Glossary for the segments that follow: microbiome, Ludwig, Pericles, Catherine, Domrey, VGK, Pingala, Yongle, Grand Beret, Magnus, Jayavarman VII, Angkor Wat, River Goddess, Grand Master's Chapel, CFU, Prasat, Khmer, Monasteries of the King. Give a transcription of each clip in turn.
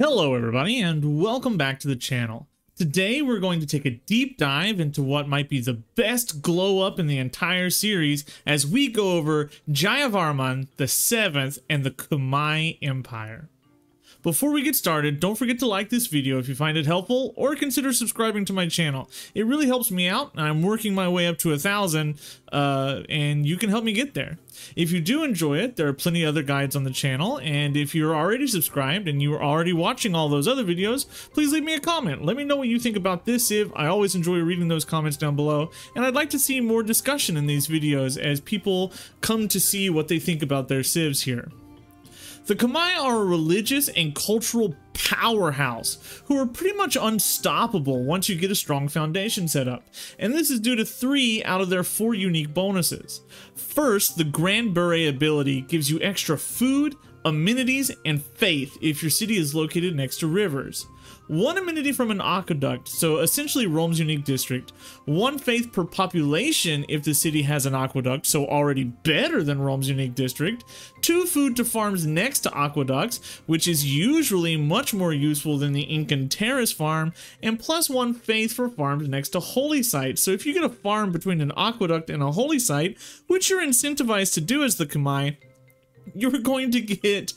Hello everybody and welcome back to the channel. Today we're going to take a deep dive into what might be the best glow up in the entire series as we go over Jayavarman VII and the Khmer Empire. Before we get started, don't forget to like this video if you find it helpful or consider subscribing to my channel. It really helps me out and I'm working my way up to 1,000 and you can help me get there. If you do enjoy it, there are plenty of other guides on the channel, and if you're already subscribed and you're already watching all those other videos, please leave me a comment. Let me know what you think about this. I always enjoy reading those comments down below, and I'd like to see more discussion in these videos as people come to see what they think about their civs here. The Khmer are a religious and cultural powerhouse who are pretty much unstoppable once you get a strong foundation set up, and this is due to 3 out of their 4 unique bonuses. First, the Grand Beret ability gives you extra food, amenities, and faith if your city is located next to rivers. 1 amenity from an aqueduct, so essentially Rome's unique district. 1 faith per population if the city has an aqueduct, so already better than Rome's unique district. 2 food to farms next to aqueducts, which is usually much more useful than the Incan Terrace farm. And +1 faith for farms next to holy sites, so if you get a farm between an aqueduct and a holy site, which you're incentivized to do as the Khmer, you're going to get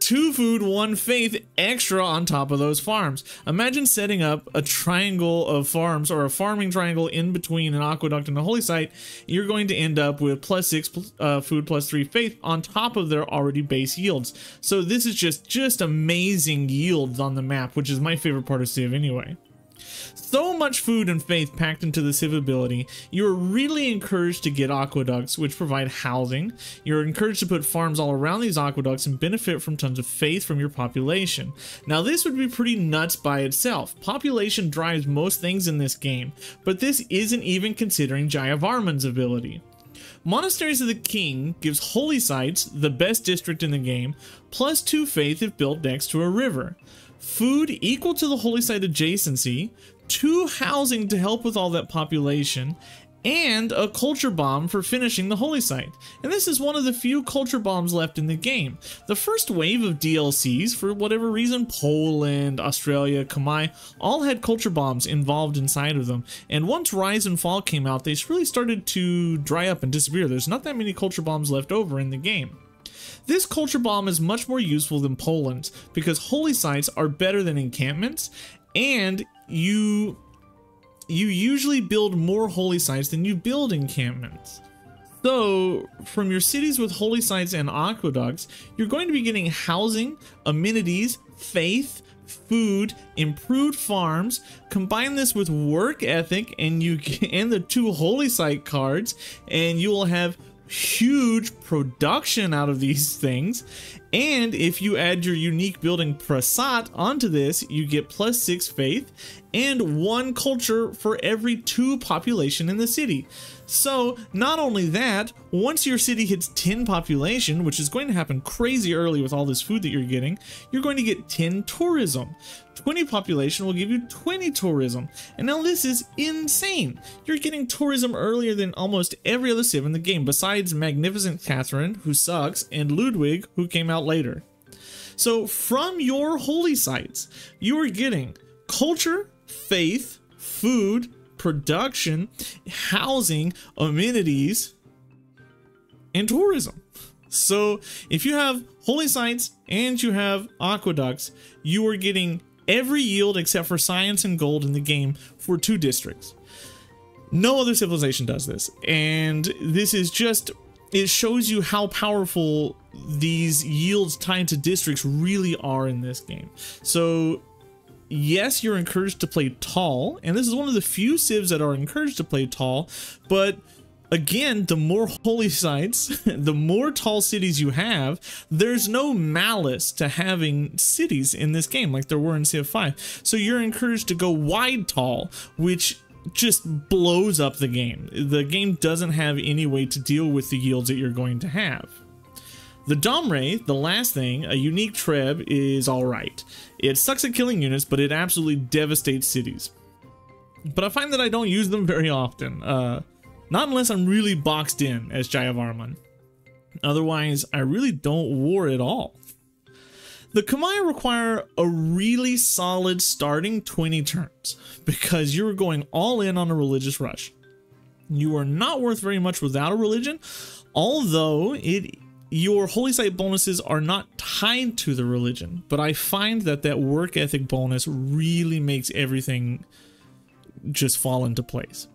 2 food, 1 faith extra on top of those farms. Imagine setting up a triangle of farms or a farming triangle in between an aqueduct and a holy site. You're going to end up with +6 food, +3 faith on top of their already base yields. So this is just amazing yields on the map, which is my favorite part of Civ anyway. So much food and faith packed into the Civ ability, you're really encouraged to get aqueducts, which provide housing. You're encouraged to put farms all around these aqueducts and benefit from tons of faith from your population. Now this would be pretty nuts by itself. Population drives most things in this game, but this isn't even considering Jayavarman's ability. Monasteries of the King gives holy sites, the best district in the game, +2 faith if built next to a river. Food equal to the holy site adjacency, 2 housing to help with all that population, and a culture bomb for finishing the holy site. And this is one of the few culture bombs left in the game. The first wave of DLCs, for whatever reason, Poland, Australia, Khmer, all had culture bombs involved inside of them. And once Rise and Fall came out, they really started to dry up and disappear. There's not that many culture bombs left over in the game. This culture bomb is much more useful than Poland's because holy sites are better than encampments, and you usually build more holy sites than you build encampments. So from your cities with holy sites and aqueducts, you're going to be getting housing, amenities, faith, food, improved farms. Combine this with work ethic and the 2 holy site cards, and you will have huge production out of these things. And if you add your unique building Prasat onto this, you get +6 faith and 1 culture for every 2 population in the city. So not only that, once your city hits 10 population, which is going to happen crazy early with all this food that you're getting, you're going to get 10 tourism. 20 population will give you 20 tourism. And now this is insane. You're getting tourism earlier than almost every other civ in the game, besides Magnificent Catherine, who sucks, and Ludwig, who came out later. So from your holy sites, you are getting culture, faith, food, production, housing, amenities, and tourism. So if you have holy sites and you have aqueducts, you are getting every yield except for science and gold in the game for 2 districts. No other civilization does this, and this is just, it shows you how powerful these yields tied to districts really are in this game. So yes, you're encouraged to play tall, and this is one of the few civs that are encouraged to play tall, but again, the more holy sites, the more tall cities you have. There's no malice to having cities in this game like there were in Civ 5. So you're encouraged to go wide tall, which just blows up the game. The game doesn't have any way to deal with the yields that you're going to have. The Domrey, the last thing, a unique treb, is alright. It sucks at killing units, but it absolutely devastates cities. But I find that I don't use them very often. Not unless I'm really boxed in as Jayavarman. Otherwise, I really don't war at all. The Khmer require a really solid starting 20 turns because you're going all in on a religious rush. You are not worth very much without a religion, although your holy site bonuses are not tied to the religion, but I find that that work ethic bonus really makes everything just fall into place.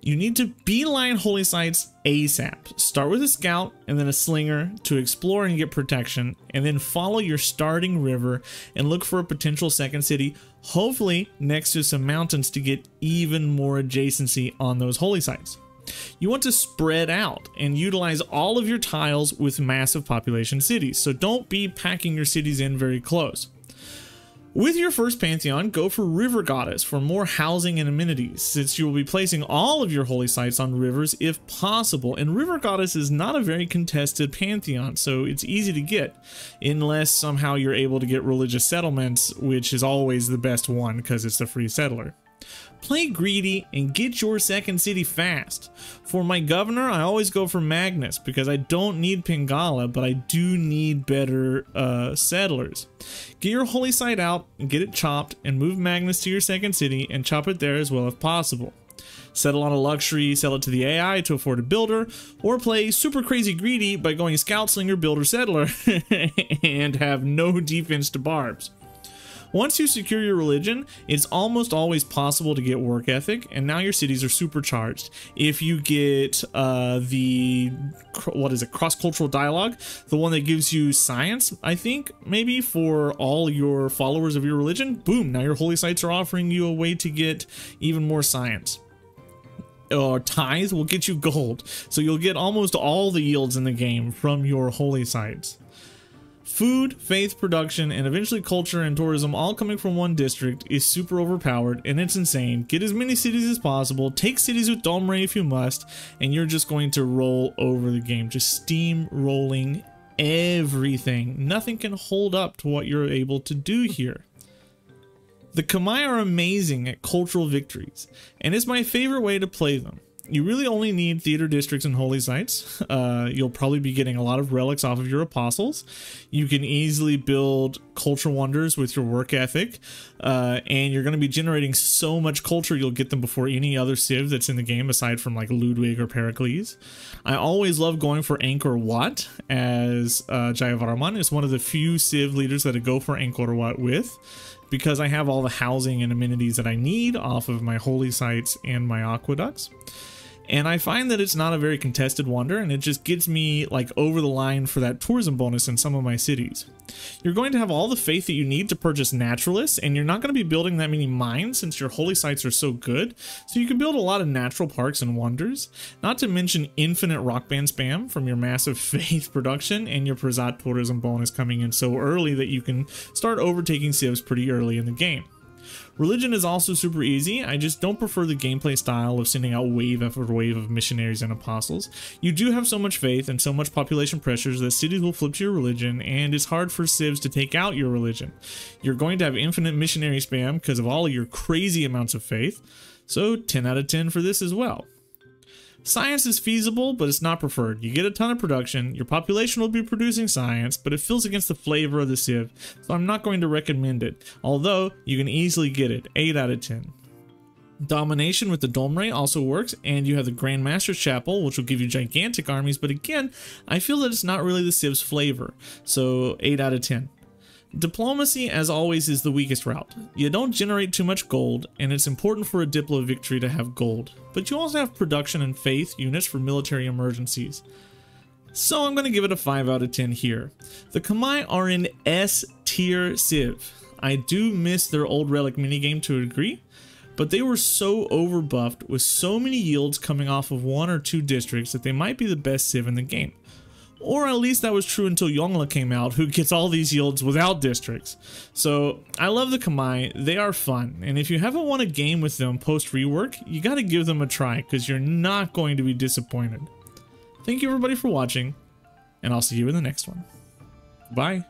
You need to beeline holy sites ASAP. Start with a scout and then a slinger to explore and get protection, and then follow your starting river and look for a potential second city, hopefully next to some mountains, to get even more adjacency on those holy sites. You want to spread out and utilize all of your tiles with massive population cities, so don't be packing your cities in very close. With your first Pantheon, go for River Goddess for more housing and amenities, since you will be placing all of your holy sites on rivers if possible, and River Goddess is not a very contested Pantheon, so it's easy to get, unless somehow you're able to get religious settlements, which is always the best one because it's the free settler. Play greedy and get your second city fast. For my governor, I always go for Magnus because I don't need Pingala, but I do need better settlers. Get your holy site out and get it chopped, and move Magnus to your second city and chop it there as well if possible. Settle on a luxury, sell it to the AI to afford a builder, or play super crazy greedy by going scout, slinger, builder, settler and have no defense to barbs. Once you secure your religion, it's almost always possible to get work ethic, and now your cities are supercharged. If you get cross-cultural dialogue, the one that gives you science, I think, maybe for all your followers of your religion, boom, now your holy sites are offering you a way to get even more science. Or tithe will get you gold, so you'll get almost all the yields in the game from your holy sites. Food, faith, production, and eventually culture and tourism all coming from one district is super overpowered, and it's insane. Get as many cities as possible, take cities with Domrey if you must, and you're just going to roll over the game. Just steamrolling everything. Nothing can hold up to what you're able to do here. The Khmer are amazing at cultural victories, and it's my favorite way to play them. You really only need theater districts and holy sites. You'll probably be getting a lot of relics off of your apostles. You can easily build culture wonders with your work ethic, and you're going to be generating so much culture you'll get them before any other civ that's in the game aside from like Ludwig or Pericles. I always love going for Angkor Wat as Jayavarman is one of the few civ leaders that I go for Angkor Wat with, because I have all the housing and amenities that I need off of my holy sites and my aqueducts. And I find that it's not a very contested wonder, and it just gets me like over the line for that tourism bonus in some of my cities. You're going to have all the faith that you need to purchase naturalists, and you're not going to be building that many mines since your holy sites are so good. So you can build a lot of natural parks and wonders, not to mention infinite rock band spam from your massive faith production and your Prasat tourism bonus coming in so early that you can start overtaking civs pretty early in the game. Religion is also super easy. I just don't prefer the gameplay style of sending out wave after wave of missionaries and apostles. You do have so much faith and so much population pressures that cities will flip to your religion, and it's hard for civs to take out your religion. You're going to have infinite missionary spam because of all of your crazy amounts of faith, so 10 out of 10 for this as well. Science is feasible, but it's not preferred. You get a ton of production, your population will be producing science, but it feels against the flavor of the civ, so I'm not going to recommend it, although you can easily get it, 8 out of 10. Domination with the Domrey also works, and you have the Grand Master's Chapel, which will give you gigantic armies, but again, I feel that it's not really the civ's flavor, so 8 out of 10. Diplomacy, as always, is the weakest route. You don't generate too much gold, and it's important for a Diplo victory to have gold, but you also have production and faith units for military emergencies. So I'm going to give it a 5 out of 10 here. The Khmer are an S tier civ. I do miss their old relic minigame to a degree, but they were so overbuffed with so many yields coming off of one or two districts that they might be the best civ in the game. Or at least that was true until Yongle came out, who gets all these yields without districts. So I love the Khmer, they are fun, and if you haven't won a game with them post rework, you gotta give them a try, because you're not going to be disappointed. Thank you everybody for watching, and I'll see you in the next one. Bye.